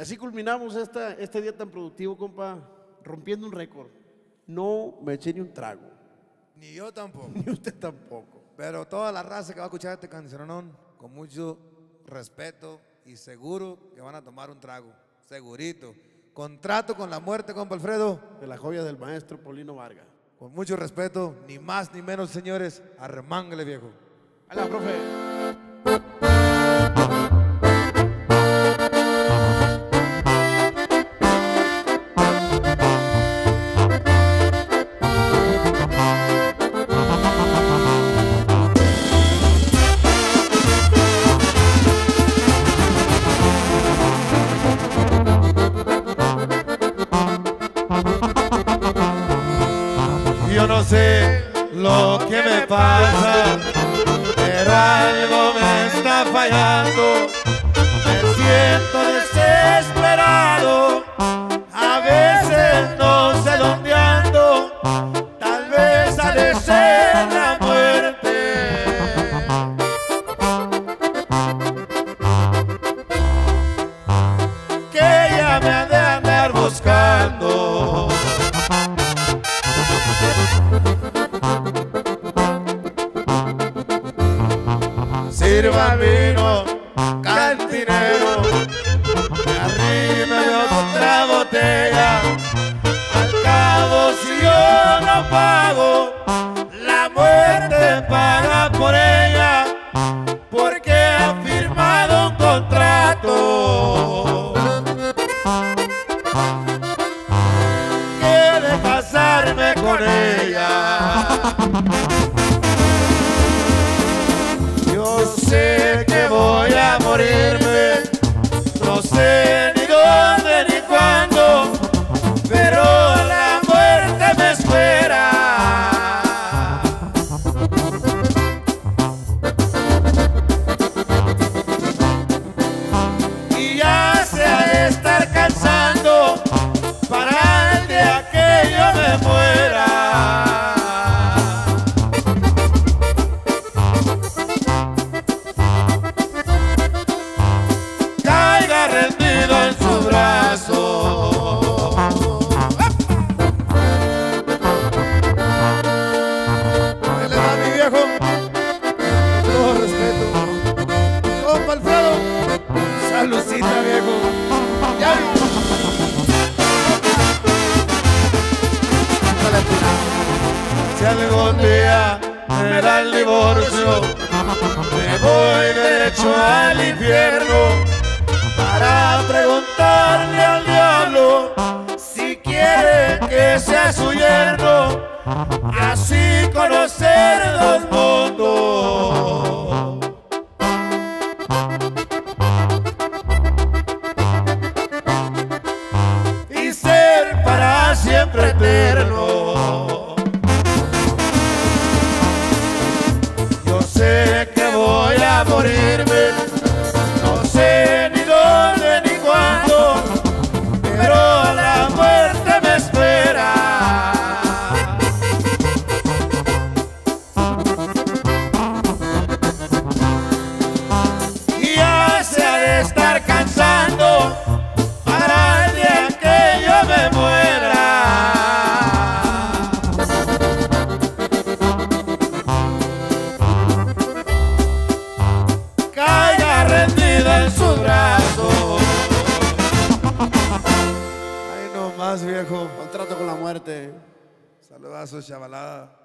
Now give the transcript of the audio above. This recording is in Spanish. Así culminamos este día tan productivo, compa, rompiendo un récord. No me eché ni un trago. Ni yo tampoco. Ni usted tampoco. Pero toda la raza que va a escuchar este cancionón, con mucho respeto y seguro que van a tomar un trago. Segurito. Contrato con la Muerte, compa Alfredo. De la joya del maestro Paulino Vargas. Con mucho respeto, ni más ni menos, señores. Arremángale, viejo. ¡Hala, profe! Yo no sé lo que me pasa, pero algo me está fallando. Me siento desesperado, a veces no sé dónde ando. Tal vez ha de ser la muerte. Que ella me ha de andar buscando. Sirva vino, cantinero, y arriba de otra botella. Al cabo, si yo no pago, la muerte paga por ella, porque ha firmado un contrato. Quiere casarme con ella. Sé que voy a morirme, no sé ni dónde ni cuándo, pero la muerte me espera. Y ya se ha de estar cansando para el día que yo me muera. Salucita, viejo. Ya vi. Si algún día me da el divorcio, me voy derecho al infierno para preguntarle al diablo si quiere que sea su yerno, así conocer dos mundos. Siempre eterno. Yo sé que voy a morirme, no sé ni dónde ni cuándo, pero la muerte me espera. Y ya se ha de estar cansando para el día que yo me muera. En su brazo. Ay, no más, viejo. Contrato con la muerte. Saludazos, chavalada.